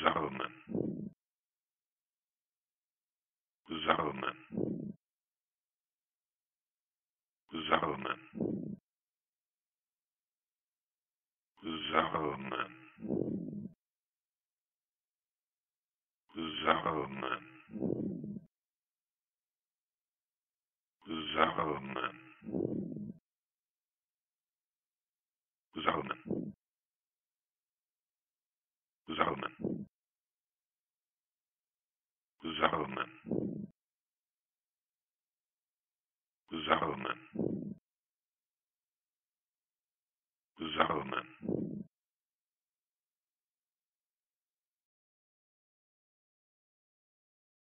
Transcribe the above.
Sarnen.